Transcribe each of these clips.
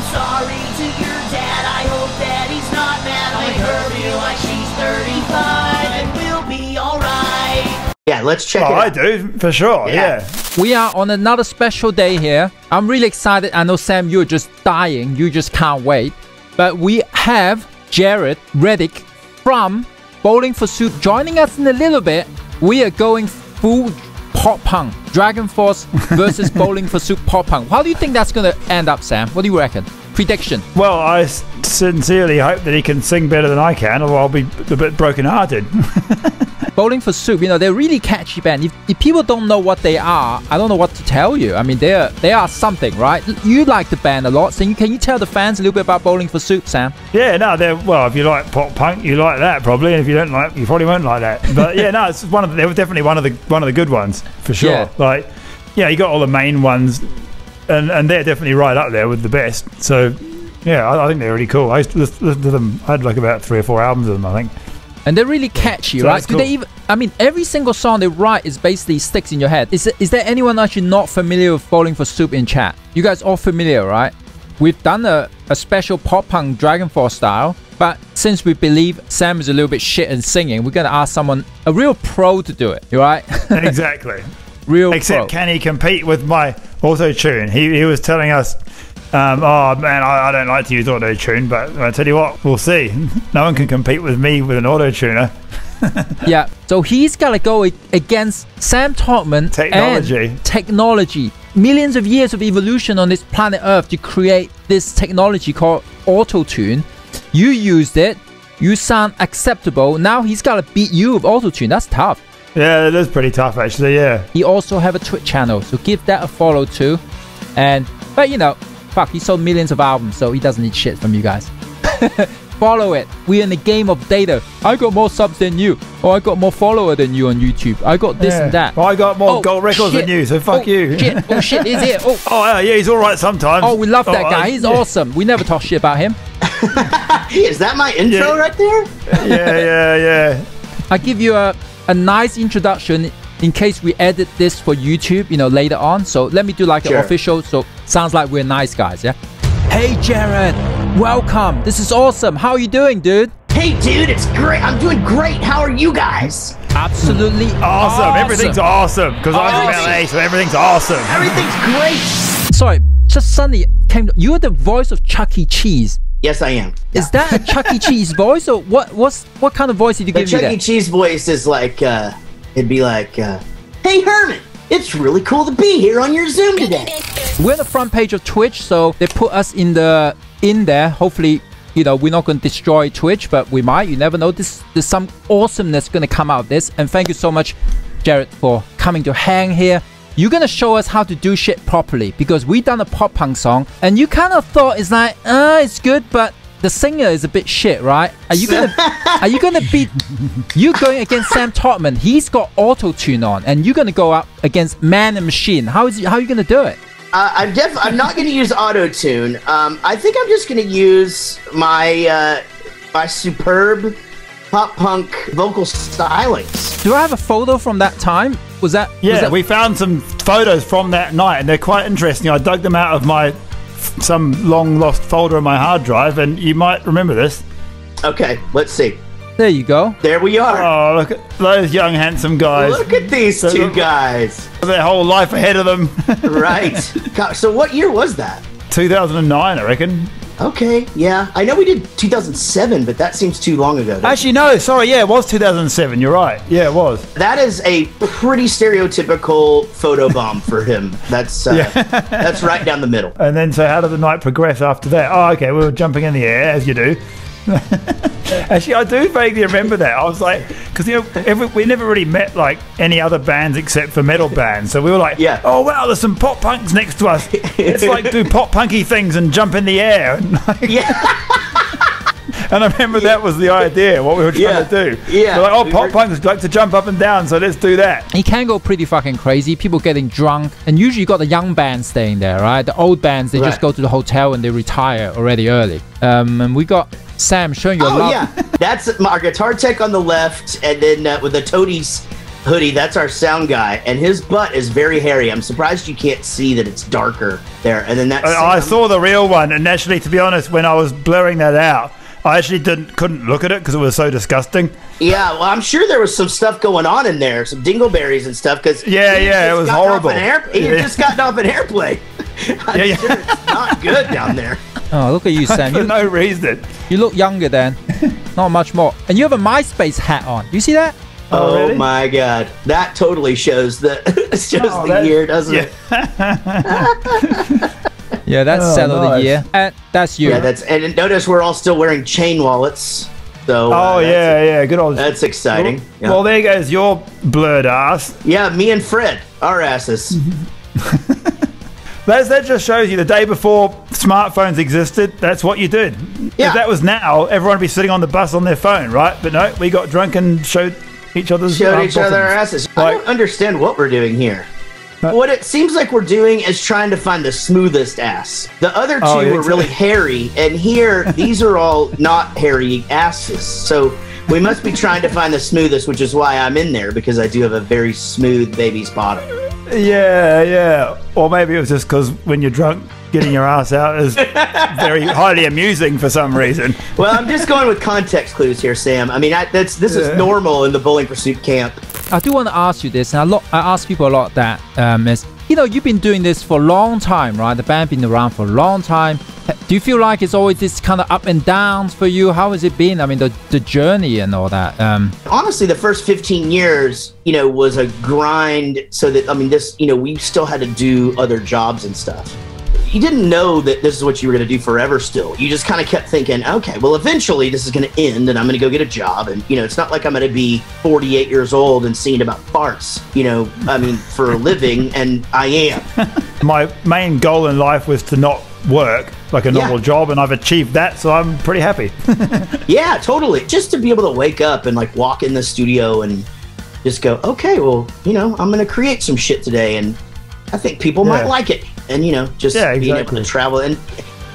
I'm sorry to your dad. I hope that he's not mad. I heard you like she's 35 and we'll be alright. Yeah, let's check it out. I do, for sure, yeah. We are on another special day here. I'm really excited. I know, Sam, you're just dying. You just can't wait. But we have Jaret Reddick from Bowling for Soup joining us in a little bit. We are going full pop punk. DragonForce versus Bowling for Soup pop punk. How do you think that's going to end up, Sam? What do you reckon? Prediction. Well, I sincerely hope that he can sing better than I can, or I'll be a bit broken-hearted. Bowling for Soup, you know, they're really catchy band. If people don't know what they are, I don't know what to tell you. I mean, they are something, right? You like the band a lot, so can you tell the fans a little bit about Bowling for Soup, Sam? Yeah, no, well, if you like pop punk, you like that probably, and if you don't like, you probably won't like that. But yeah, no, it's they were definitely one of the good ones for sure. Yeah. Like, yeah, you got all the main ones. And they're definitely right up there with the best. So, yeah, I think they're really cool. I used to listen to them. I had like about 3 or 4 albums of them, I think. And they're really catchy, so right? Cool. Do they even? I mean, every single song they write is basically sticks in your head. Is there anyone actually not familiar with Bowling for Soup in chat? You guys all familiar, right? We've done a special pop punk DragonForce style, but since we believe Sam is a little bit shit in singing, we're gonna ask someone, a real pro, to do it. You right? Exactly. Real Except pro. Can he compete with my auto-tune? He was telling us, oh man, I don't like to use auto-tune, but I tell you what, we'll see. No one can compete with me with an auto-tuner. Yeah, so he's got to go against Sam Totman. Technology. Millions of years of evolution on this planet Earth to create this technology called auto-tune. You used it. You sound acceptable. Now he's got to beat you with auto-tune. That's tough. Yeah, it is pretty tough, actually, yeah. He also have a Twitch channel, so give that a follow, too. But, you know, fuck, he sold millions of albums, so he doesn't need shit from you guys. Follow it. We're in the game of data. I got more subs than you. Or I got more follower than you on YouTube. I got this and that. Well, I got more gold records than you, so fuck you. Shit. Oh, shit, he's here. Oh, yeah, he's all right sometimes. Oh, we love that guy. He's awesome. We never talk shit about him. Is that my intro right there? Yeah. I give you a nice introduction in case we edit this for YouTube, you know, later on. So let me do like an official, so sounds like we're nice guys, yeah? Hey, Jaret, welcome. This is awesome. How are you doing, dude? Hey, dude, it's great. I'm doing great. How are you guys? Absolutely awesome. Everything's awesome. Because I'm in LA, so everything's awesome. Everything's great. Sorry, just suddenly came. You're the voice of Chuck E. Cheese. Yes, I am. Yeah. Is that a Chuck E. Cheese voice, or what kind of voice did you give me? The Chuck E. Cheese voice is like, it'd be like, hey, Herman, it's really cool to be here on your Zoom today. We're on the front page of Twitch, so they put us in there. Hopefully, you know, we're not going to destroy Twitch, but we might. You never know. There's some awesomeness going to come out of this. And thank you so much, Jaret, for coming to hang here. You're gonna show us how to do shit properly, because we done a pop punk song and you kind of thought it's like, it's good, but the singer is a bit shit, right? Are you gonna beat? You're going against Sam Totman. He's got auto tune on, and you're gonna go up against Man and Machine. How are you gonna do it? I'm not gonna use auto tune. I think I'm just gonna use my my superb pop punk vocal stylings. Do I have a photo from that time? We found some photos from that night, and they're quite interesting. I dug them out of some long lost folder on my hard drive, and you might remember this. Okay, let's see. There you go. There we are. Oh, look at those young handsome guys. Look at these two guys. Their whole life ahead of them. Right. God, so what year was that? 2009, I reckon. Okay, yeah. I know we did 2007, but that seems too long ago. Actually, no, sorry, yeah, it was 2007. You're right. Yeah, it was. That is a pretty stereotypical photobomb for him. That's that's right down the middle. And then, so how did the night progress after that? Oh, okay, we were jumping in the air, as you do. Actually, I do vaguely remember that. I was like, because you know, we never really met like any other bands except for metal bands. So we were like, oh wow, there's some pop punks next to us. It's like do pop punky things and jump in the air. And, and I remember that was the idea, what we were trying to do. Yeah, so like, oh, pop punks like to jump up and down, so let's do that. He can go pretty fucking crazy. People getting drunk, and usually you got the young bands staying there, right? The old bands they just go to the hotel and they retire already early. And we got Sam showing you a lot. That's our guitar tech on the left, and then with the toadies Hoodie, that's our sound guy, and his butt is very hairy. I'm surprised you can't see that it's darker there. And then that I saw the real one, and actually, to be honest, when I was blurring that out, I actually couldn't look at it because it was so disgusting. Yeah, well, I'm sure there was some stuff going on in there, some dingleberries and stuff. Because yeah, it was horrible. He had just gotten off an airplane. I'm sure it's not good down there. Oh, look at you, Sam. For no reason. You look younger then. Not much more. And you have a MySpace hat on. You see that? Oh, really? My God. That totally shows the, shows the year, doesn't it? Yeah, that's nice. Of the year. And that's you. Yeah, that's, and notice we're all still wearing chain wallets. So, yeah, good old. That's exciting. Well, yeah. Well, there goes your blurred ass. Yeah, me and Fred, our asses. That just shows you the day before smartphones existed, that's what you did. Yeah. If that was now, everyone would be sitting on the bus on their phone, right? But no, we got drunk and showed each other's asses. I don't understand what we're doing here. What it seems like we're doing is trying to find the smoothest ass. The other two were really hairy, and here, these are all not hairy asses. So we must be trying to find the smoothest, which is why I'm in there, because I do have a very smooth baby's bottom. Yeah, yeah. Or maybe it was just because when you're drunk, getting your ass out is very highly amusing for some reason. Well, I'm just going with context clues here, Sam. I mean, this is normal in the Bowling for Soup camp. I do want to ask you this, and I ask people a lot that is, you know, you've been doing this for a long time, right? The band's been around for a long time. Do you feel like it's always this kind of up and downs for you? How has it been? I mean, the journey and all that. Honestly, the first 15 years, you know, was a grind. So that, I mean, this, you know, we still had to do other jobs and stuff. You didn't know that this is what you were going to do forever still. You just kind of kept thinking, okay, well, eventually this is going to end and I'm going to go get a job. And, you know, it's not like I'm going to be 48 years old and singing about farts, you know, I mean, for a living, and I am. My main goal in life was to not work like a normal job, and I've achieved that, so I'm pretty happy. Yeah, totally. Just to be able to wake up and, like, walk in the studio and just go, okay, well, you know, I'm going to create some shit today, and I think people might like it. And, you know, just being able to travel and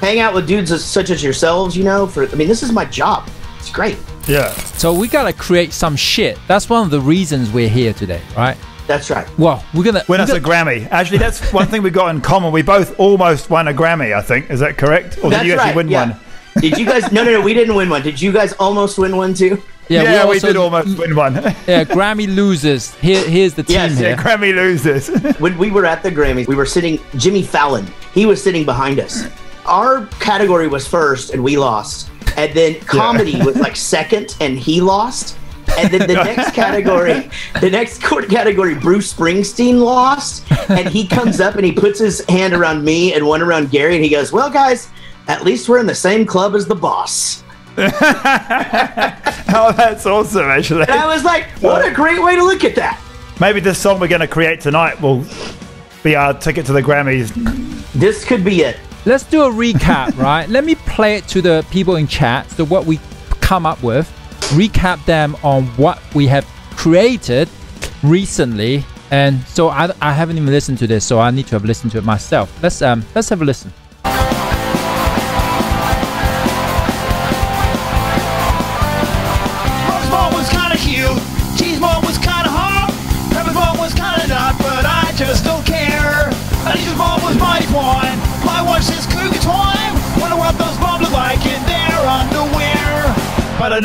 hang out with dudes such as yourselves, you know, I mean, this is my job. It's great. Yeah. So we got to create some shit. That's one of the reasons we're here today, right? That's right. Well, we're going to win us a Grammy. Actually, that's one thing we got in common. We both almost won a Grammy, I think. Is that correct? Or did you actually win one? Did you guys? No, we didn't win one. Did you guys almost win one too? Yeah, we did almost win one. Yeah, Grammy losers. Here's the team. Yeah, Grammy losers. When we were at the Grammys, we were sitting, Jimmy Fallon, he was sitting behind us. Our category was first and we lost. And then comedy was like second and he lost. And then the next category, Bruce Springsteen lost. And he comes up and he puts his hand around me and one around Gary and he goes, well, guys, at least we're in the same club as the boss. Oh, that's awesome, actually. And I was like, what a great way to look at that. Maybe this song we're going to create tonight will be our ticket to the Grammys. This could be it. Let's do a recap, right? Let me play it to the people in chat, so what we come up with, recap them on what we have created recently. And so I haven't even listened to this, so I need to have listened to it myself. Let's have a listen. But I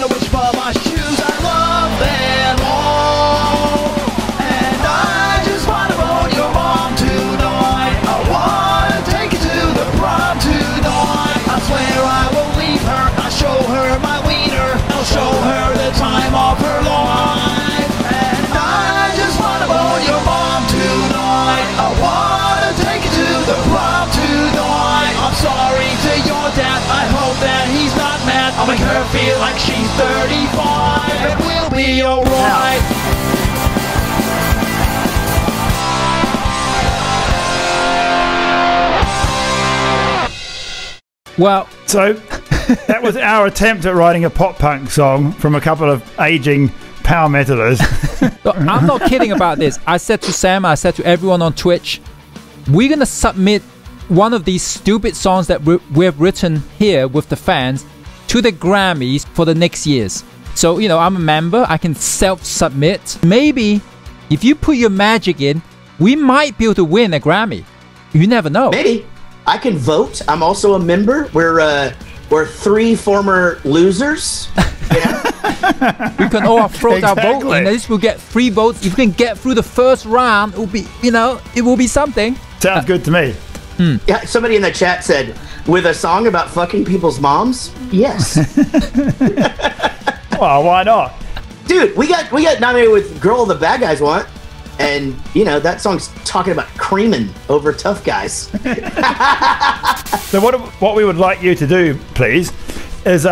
know which of my shoes. I love them all. And I just want to own your mom tonight. I want to take you to the prom tonight. I swear I won't leave her. I'll show her my wiener. I'll show her the time of her life. And I just want to own your mom tonight. I want to take you to the prom tonight. I'm sorry to your dad. I hope that he's not. I'll make her feel like she's 35 and we'll be alright. Well, so that was our attempt at writing a pop punk song from a couple of aging power metalers. Look, I'm not kidding about this. I said to Sam, I said to everyone on Twitch, we're going to submit one of these stupid songs that we've written here with the fans to the Grammys for the next years. So, you know, I'm a member. I can self-submit. Maybe if you put your magic in, we might be able to win a Grammy. You never know. Maybe. I can vote. I'm also a member. We're three former losers. Yeah. We can all upload our vote, and at least we'll get 3 votes. If we can get through the first round, it will be, you know, it will be something. Sounds good to me. Yeah, somebody in the chat said, with a song about fucking people's moms? Yes. Well, why not? Dude, we got nominated with Girl All the Bad Guys Want. And, you know, that song's talking about creaming over tough guys. So what we would like you to do, please, is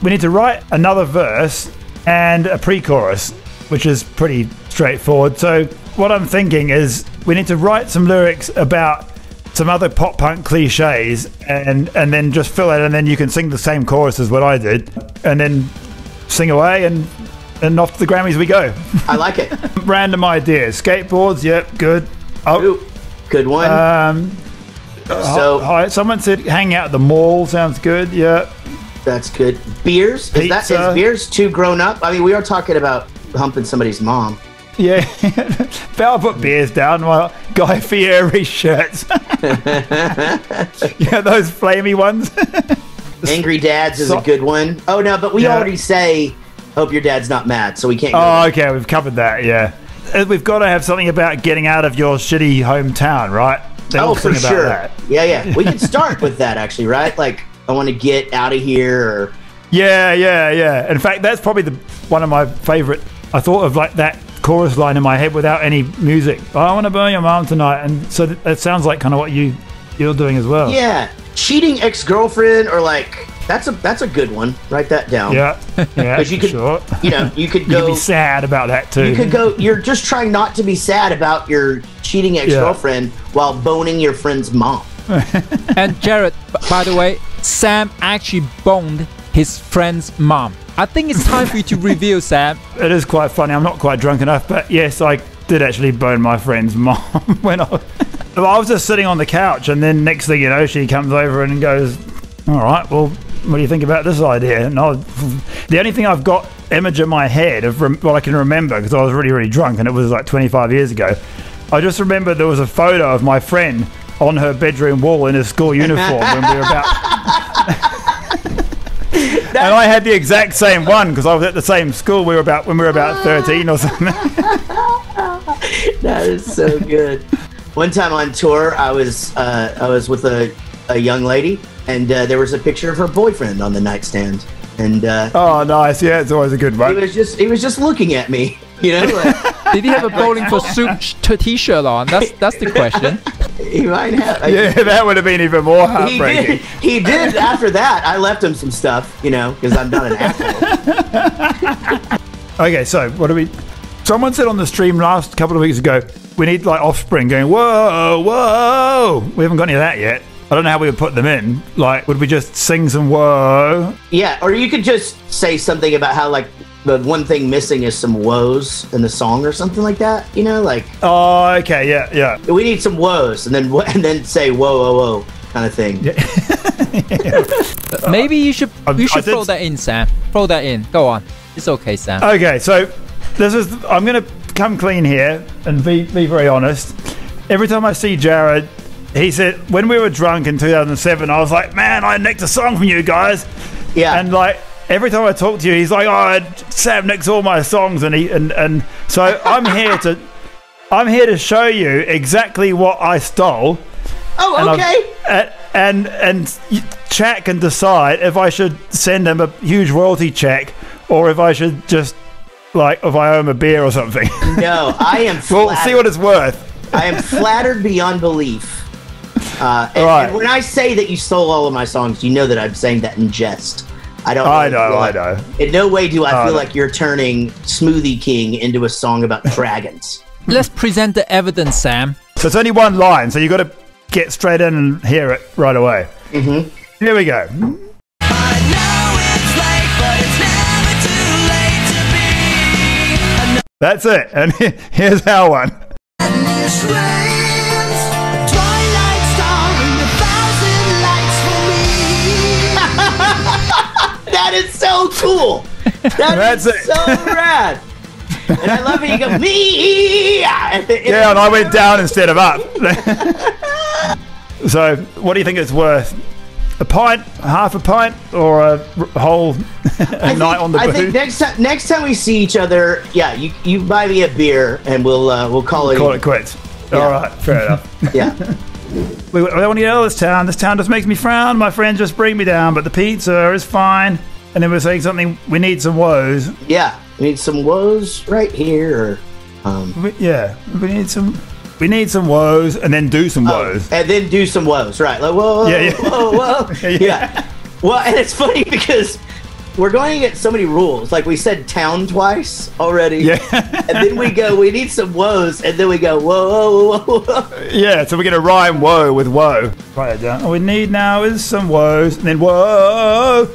we need to write another verse and a pre-chorus, which is pretty straightforward. So what I'm thinking is we need to write some lyrics about some other pop punk cliches and then just fill it, and then you can sing the same chorus as what I did and then sing away and off to the Grammys we go. I like it. Random ideas. Skateboards, yep, good. Oh, ooh, good one. Someone said hang out at the mall, sounds good, yeah. That's good. Beers? Pizza. Is beers too grown up? I mean, we are talking about humping somebody's mom. Yeah, Val put beers down while Guy Fieri shirts. Yeah, those flamey ones. Angry Dads is a good one. Oh, no, but we already say, hope your dad's not mad, so we can't go there. Okay, we've covered that, yeah. We've got to have something about getting out of your shitty hometown, right? Oh, for sure. That. Yeah. We can start with that, actually, right? Like, I want to get out of here. Or... Yeah. In fact, that's probably one of my favorite. I thought of, like, that chorus line in my head without any music. I want to burn your mom tonight, and so that sounds like kind of what you're doing as well. Yeah, cheating ex-girlfriend, or like that's a good one. Write that down. Yeah. Because you could, sure. You know, you could go. You'd be sad about that too. You could go. You're just trying not to be sad about your cheating ex-girlfriend while boning your friend's mom. And Jaret, by the way, Sam actually boned his friend's mom. I think it's time for you to reveal, Sam. It is quite funny. I'm not quite drunk enough, but yes, I did actually bone my friend's mom when I was just sitting on the couch, and then next thing you know, she comes over and goes, all right, well, what do you think about this idea? And the only thing I've got image in my head of what I can remember, because I was really, really drunk, and it was like 25 years ago. I just remember there was a photo of my friend on her bedroom wall in his school uniform when we were about... And I had the exact same one because I was at the same school when we were about 13 or something. That is so good. One time on tour, I was with a young lady, and there was a picture of her boyfriend on the nightstand. And oh, nice! Yeah, it's always a good one. He was just looking at me, you know. Like, did he have a Bowling for Soup T-shirt on? That's the question. He might have. Yeah, that would have been even more heartbreaking. He did. After that, I left him some stuff, you know, because I'm not an asshole. Okay, so what do we... Someone said on the stream last couple of weeks ago, we need, like, Offspring going, whoa, whoa. We haven't got any of that yet. I don't know how we would put them in. Like, would we just sing some whoa? Yeah, or you could just say something about how, like, the one thing missing is some woes in the song or something like that, you know, like. Oh, okay, yeah. We need some woes, and then say whoa, kind of thing. Yeah. Maybe you should throw that in, Sam. Throw that in. Go on. It's okay, Sam. Okay, so I'm gonna come clean here and be very honest. Every time I see Jaret, he said when we were drunk in 2007, I was like, man, I nicked a song from you guys. Yeah. And like. Every time I talk to you, he's like, "Oh, Sam nicks all my songs," and so I'm here to show you exactly what I stole. Oh, okay. And chat can decide if I should send him a huge royalty check or if I should just like if I owe him a beer or something. No, I am. We'll see what it's worth. I am flattered beyond belief. And when I say that you stole all of my songs, you know that I'm saying that in jest. I know. In no way do I feel like you're turning Smoothie King into a song about dragons. Let's present the evidence, Sam. So it's only one line, so you got to get straight in and hear it right away. Mm-hmm. Here we go. That's it, and here's our one. It's so cool. That's it. So rad. And I love it. You go, me. Yeah, and I went down instead of up. So, what do you think it's worth? A pint, half a pint, or a whole night on the booth? I think next time we see each other, yeah, you buy me a beer, and we'll call it quits. Yeah. All right, fair enough. Yeah. We don't want to get out of this town. This town just makes me frown. My friends just bring me down, but the pizza is fine. And then we're saying something, we need some woes. Yeah, we need some woes right here. We need some woes and then do some woes. And then do some woes, right. Like, whoa, yeah, yeah. whoa. Yeah. Yeah. Well, and it's funny because we're going to get so many rules. Like we said town twice already. Yeah. And then we go, we need some woes. And then we go, whoa. Yeah, so we're going to rhyme woe with woe. Write it down. All we need now is some woes. And then whoa.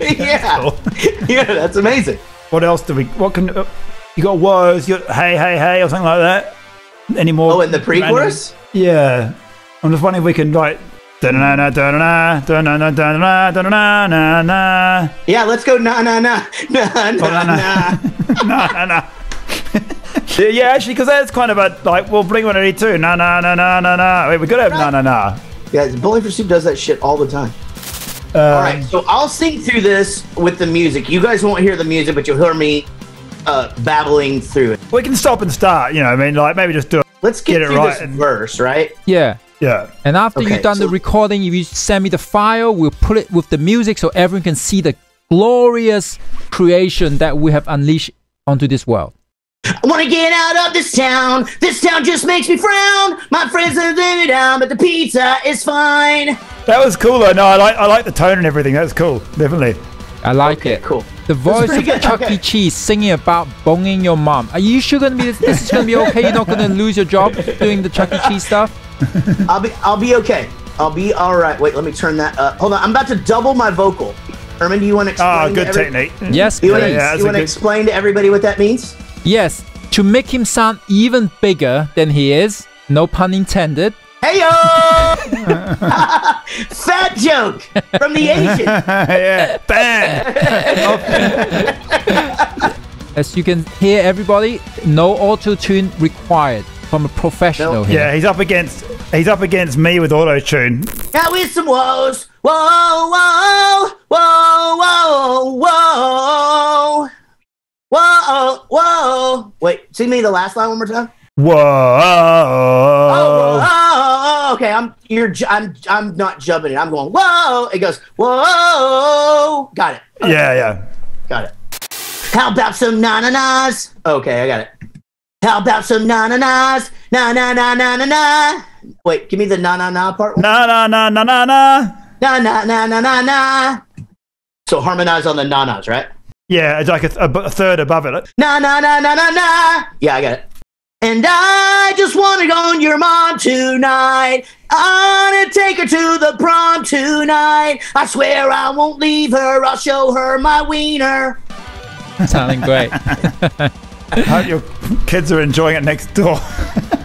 Yeah. Cool. Yeah, that's amazing. What else do we, what can... You got woes, you got hey, or something like that. Any more? Oh, in the pre-chorus? Yeah. I'm just wondering if we can, like... Yeah, let's go na-na-na. Yeah, actually, because that's kind of a, like, we'll bring one at it too. Na-na-na-na-na-na. Wait, we gotta have na-na-na. Yeah, Bowling for Soup does that shit all the time. All right, so I'll sing through this with the music. You guys won't hear the music, but you'll hear me... babbling through it. We can stop and start, you know what I mean? Like, maybe just do it. Let's get it right. This verse, right? Yeah. Yeah. And after you've done the recording, if you send me the file, we'll put it with the music so everyone can see the glorious creation that we have unleashed onto this world. I want to get out of this town. This town just makes me frown. My friends are living down, but the pizza is fine. That was cool, though. No, I like the tone and everything. That was cool. Definitely. I like it. Cool. The voice of Chuck E. Cheese singing about bonging your mom. Are you sure this is gonna be okay? You're not gonna lose your job doing the Chuck E. Cheese stuff? I'll be okay. I'll be all right. Wait, let me turn that up. Hold on, I'm about to double my vocal. Herman, do you want to explain? Oh, good technique. Yes, please. You want to explain to everybody what that means? Yes, to make him sound even bigger than he is. No pun intended. Heyo! Fat joke from the Asian. Yeah, bang! As you can hear, everybody, no auto tune required from a professional. Nope. Here. Yeah, he's up against me with auto tune. Now with some woes, whoa. Wait, sing me the last line one more time. Whoa! Oh, okay, I'm not jumping it. I'm going whoa. It goes whoa. Got it. Okay. Yeah. Got it. How about some na-na-nas? Okay, I got it. How about some na-na-nas? Na-na-na-na-na-na. Wait, give me the na-na-na part. Na-na-na-na-na-na. Na-na-na-na-na-na. So harmonize on the na-nas, right? Yeah, it's like a third above it. Na-na-na-na-na-na. Yeah, I got it. And I just want to go on your mom tonight. I want to take her to the prom tonight. I swear I won't leave her. I'll show her my wiener. Sounding great. I hope your kids are enjoying it next door.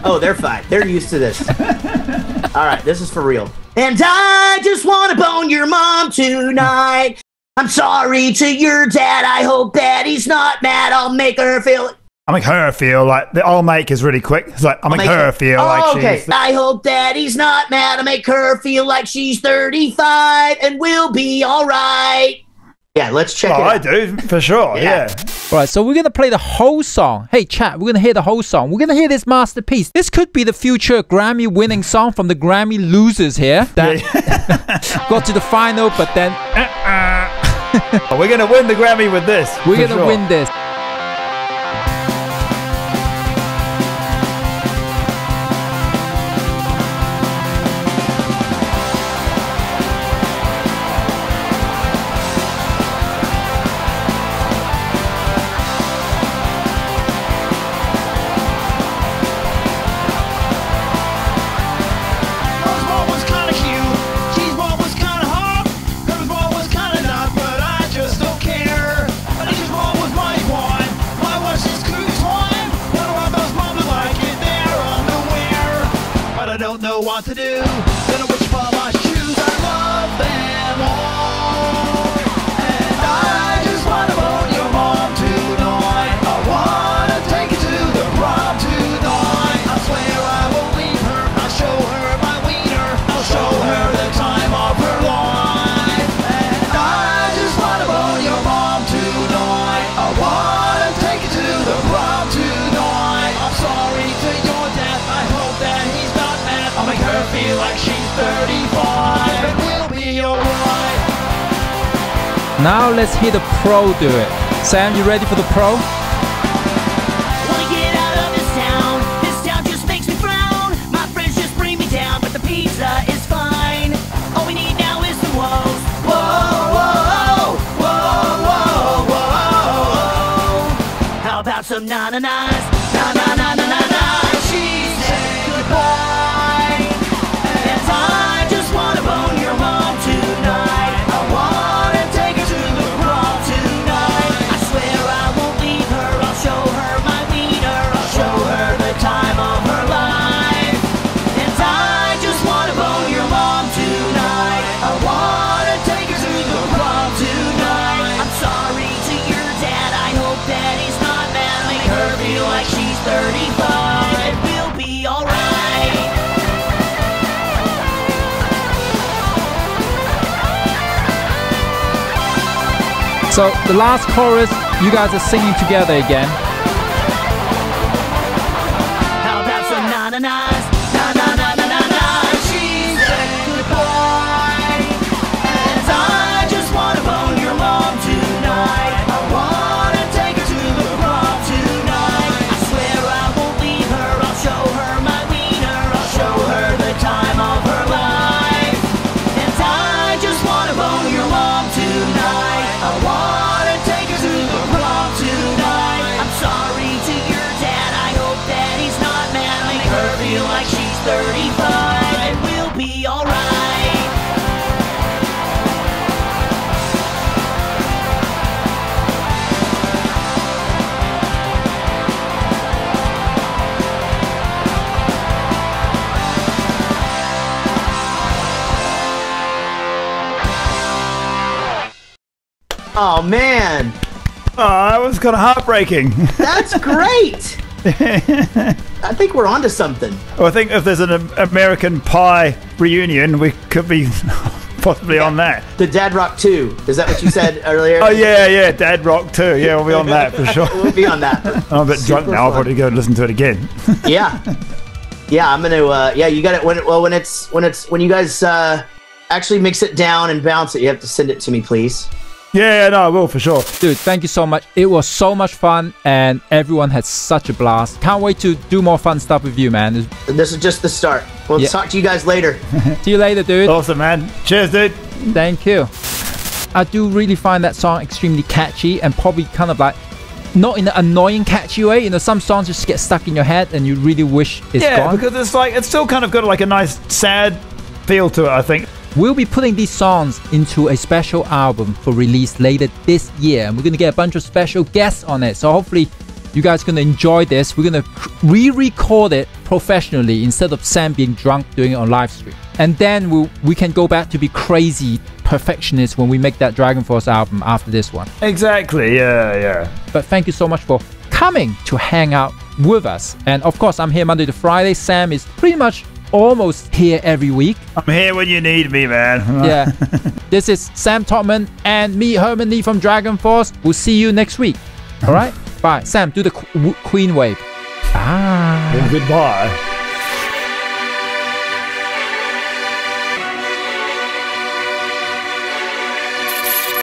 Oh, they're fine. They're used to this. All right, this is for real. And I just want to bone your mom tonight. I'm sorry to your dad. I hope that he's not mad. I'll make her feel... I make her feel like the I'll make is really quick. It's like I make her feel like she's... I hope daddy's not mad. I make her feel like she's 35 and we'll be all right. Yeah, let's check it out. I do, for sure, yeah. All right, so we're going to play the whole song. Hey, chat, we're going to hear the whole song. We're going to hear this masterpiece. This could be the future Grammy-winning song from the Grammy losers here. That got to the final, but then... We're going to win the Grammy with this. We're going to win this. To do, don't know which of my shoes I love them all. her feel like she's 35, and we'll be alright. Now let's hear the pro do it. Sam, you ready for the pro? Wanna get out of this town just makes me frown. My friends just bring me down, but the pizza is fine. All we need now is some woes. Whoa, whoa, whoa, whoa, whoa. How about some na-na-nas? Na-na-na-na-na-na. She said goodbye, and I just wanna bone your mom tonight. I wanna take her to the prom tonight. I swear I won't leave her. I'll show her my wiener. I'll show her the time of her life, and I just wanna bone your mom tonight. I wanna take her to the prom tonight. I'm sorry to your dad. I hope that he's not mad. Make her feel like she's 35. So the last chorus, you guys are singing together again. How about some na-na-nas? Na-na-na-na-na-na. She said goodbye, and I just wanna bone your mom tonight. I wanna take her to the prom tonight. I swear I won't leave her. I'll show her my wiener. I'll show her the time of her life, and I just wanna bone your mom tonight. I wanna take her to the prom tonight. I'm sorry to your dad. I hope that he's not mad. Make her feel like she's 35, and we'll be alright. Oh man! That was kind of heartbreaking. That's great. I think we're onto something. Well, I think if there's an American Pie reunion, we could be possibly on that. The Dad Rock 2. Is that what you said earlier? Oh yeah, yeah, Dad Rock 2. Yeah, we'll be on that for sure. We'll be on that. I'm a bit drunk now. I'll probably go and listen to it again. Yeah, yeah. I'm gonna. Yeah, you got it. When you guys actually mix it down and bounce it, you have to send it to me, please. Yeah, no, I will for sure. Dude, thank you so much. It was so much fun, and everyone had such a blast. Can't wait to do more fun stuff with you, man. This is just the start. We'll talk to you guys later. See you later, dude. Awesome, man. Cheers, dude. Thank you. I do really find that song extremely catchy, and probably kind of like, not in an annoying, catchy way. You know, some songs just get stuck in your head, and you really wish it's gone. Yeah, because it's like, it's still kind of got like a nice, sad feel to it, I think. We'll be putting these songs into a special album for release later this year, and we're going to get a bunch of special guests on it. So hopefully you guys are going to enjoy this. We're going to re-record it professionally instead of Sam being drunk doing it on live stream. And then we can go back to be crazy perfectionists when we make that DragonForce album after this one. Exactly, yeah, yeah. But thank you so much for coming to hang out with us. And of course, I'm here Monday to Friday. Sam is pretty much almost here every week. I'm here when you need me, man. Yeah. This is Sam Totman and me, Herman Li from DragonForce. We'll see you next week. All right? Bye. Sam, do the queen wave. Ah. And goodbye.